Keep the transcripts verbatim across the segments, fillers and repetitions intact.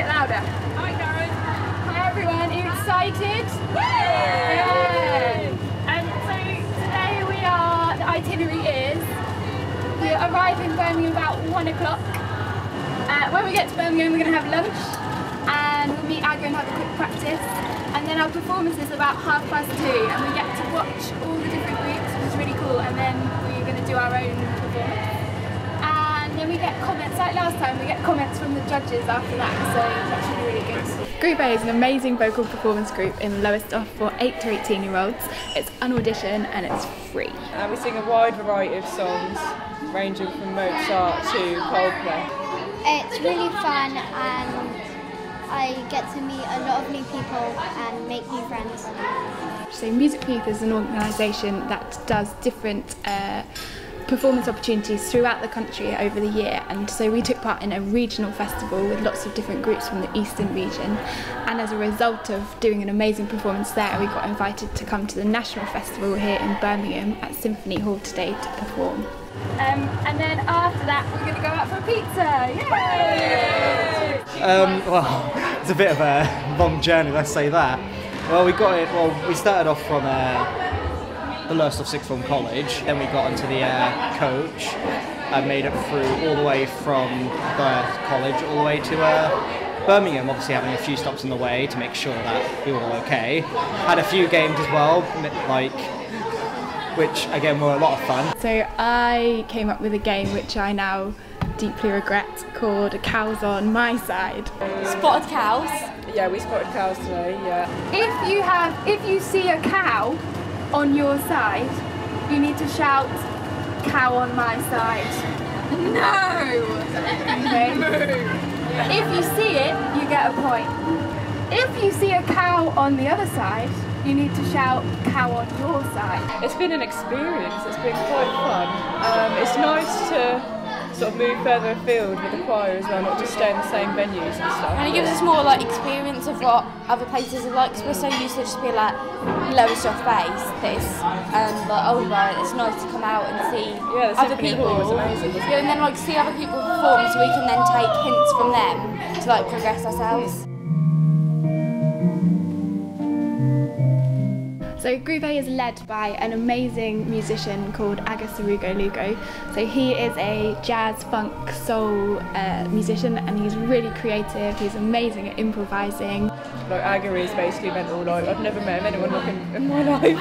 bit louder. Hi Karen. Hi everyone, are you excited? Yay! Yeah. Um, so today we are, the itinerary is, we arrive in Birmingham about one o'clock. Uh, when we get to Birmingham we're going to have lunch and we'll meet Aga and have a quick practice. And then our performance is about half past two and we get to watch all the different groups, which is really cool, and then we're going to do our own performance. Then we get comments, like last time, we get comments from the judges after that, so it's actually really good. Group A is an amazing vocal performance group in Lowestoft for eight to eighteen year olds. It's an audition and it's free. And we sing a wide variety of songs, ranging from Mozart to Coldplay. It's really fun and I get to meet a lot of new people and make new friends. So Music for Youth is an organisation that does different uh, performance opportunities throughout the country over the year, and so we took part in a regional festival with lots of different groups from the eastern region, and as a result of doing an amazing performance there we got invited to come to the national festival here in Birmingham at Symphony Hall today to perform. Um, and then after that we're going to go out for a pizza! Yay! Um, well, it's a bit of a long journey, let's say that. Well, we got it, well, we started off from a the Lowestoft Sixth Form College, then we got onto the uh, coach and made it through all the way from the college all the way to uh, Birmingham, obviously having a few stops on the way to make sure that we were all okay. Had a few games as well, like, which again were a lot of fun. So I came up with a game which I now deeply regret called Cows on My Side. Spotted cows? Yeah, we spotted cows today, yeah. If you have, if you see a cow on your side, you need to shout, "Cow on my side." No! Okay. If you see it, you get a point. If you see a cow on the other side, you need to shout, "Cow on your side." It's been an experience, it's been quite fun. Um, it's nice to sort of move further afield with the choir as well, not just stay in the same venues and stuff. And it gives us more like experience of what other places are like, because we're so used to just being like Lowestoft based, that it's um, like, oh right, it's nice to come out and see yeah, other people. Was amazing, yeah, and then like see other people perform, so we can then take hints from them to like progress ourselves. So Group A is led by an amazing musician called Aga Sarugo Lugo. So he is a jazz, funk, soul uh, musician, and he's really creative, he's amazing at improvising. Like Aga is basically mental, like I've never met anyone like him in my life.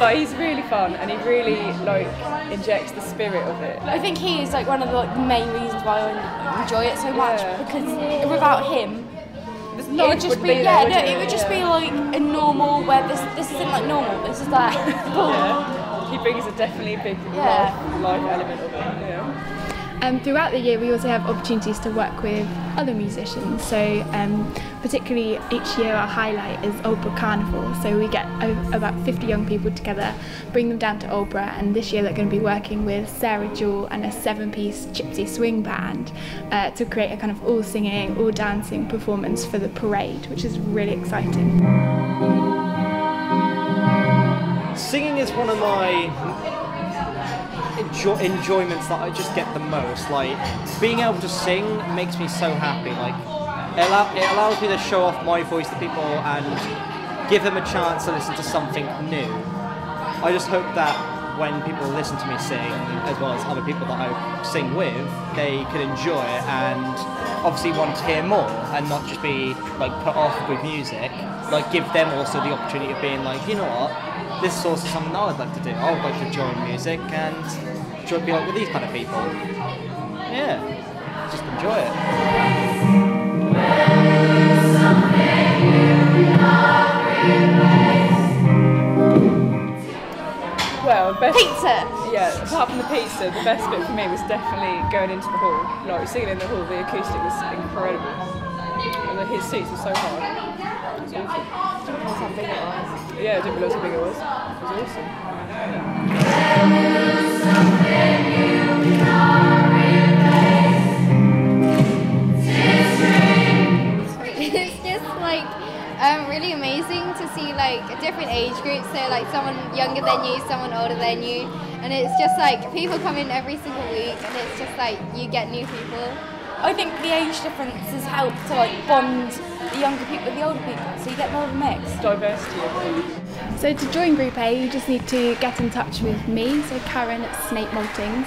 But he's really fun and he really like injects the spirit of it. I think he is like one of the, like, the main reasons why I enjoy it so much, yeah. Because without him, No, it would just be, be yeah, no, it would just be like a normal where this this isn't like normal. This is like cool. Yeah. He brings a definitely big yeah. life, life element of it. Yeah. Um, throughout the year, we also have opportunities to work with other musicians. So um, particularly each year, our highlight is Aldeburgh Carnival. So we get over, about fifty young people together, bring them down to Aldeburgh, and this year they're going to be working with Sarah Jewell and a seven-piece Gypsy Swing Band uh, to create a kind of all-singing, all-dancing performance for the parade, which is really exciting. Singing is one of my Enjoy enjoyments that I just get the most. Like being able to sing makes me so happy. Like it, allow it allows me to show off my voice to people and give them a chance to listen to something new. I just hope that when people listen to me sing, as well as other people that I sing with, they can enjoy it and obviously want to hear more and not just be like put off with music. Like give them also the opportunity of being like, you know what, this is also something that I'd like to do. I would like to join music and join, be like with these kind of people. Yeah, just enjoy it. Well, best pizza. Yeah, apart from the pizza, the best bit for me was definitely going into the hall. Like singing in the hall, the acoustic was incredible. And his seats were so hard. It was awesome. Didn't realize how big it was. Yeah, I didn't realize how big it was. It was awesome. Yeah. It's just like um, really amazing to see like different age groups. So like someone younger than you, someone older than you, and it's just like people come in every single week, and it's just like you get new people. I think the age difference has helped to like bond the younger people with the older people, so you get more of a mix. Diversity, I think. So to join Group A, you just need to get in touch with me, so Karen at Snape Maltings,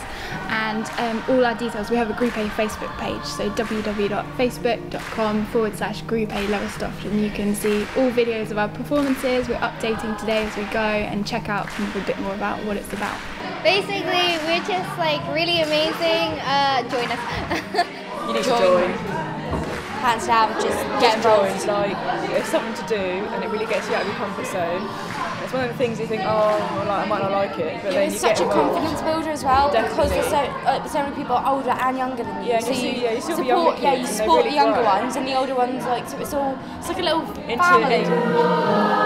and um, all our details. We have a Group A Facebook page, so www.facebook.com forward slash Group A Lowestoft, and you can see all videos of our performances. We're updating today as we go, and check out kind of a bit more about what it's about. Basically, we're just like really amazing. Uh, join us. You need to join. Hands down, just get involved. It's like, it's something to do and it really gets you out of your comfort zone. It's one of the things you think, oh, like, I might not like it, but then it's you such get a involved. Confidence builder as well. Definitely. Because there's so, uh, so many people older and younger than you. Yeah, so you, yeah, you still support, be younger yeah, you support really the younger right. ones and the older ones. Like so, it's all it's like a little family. Into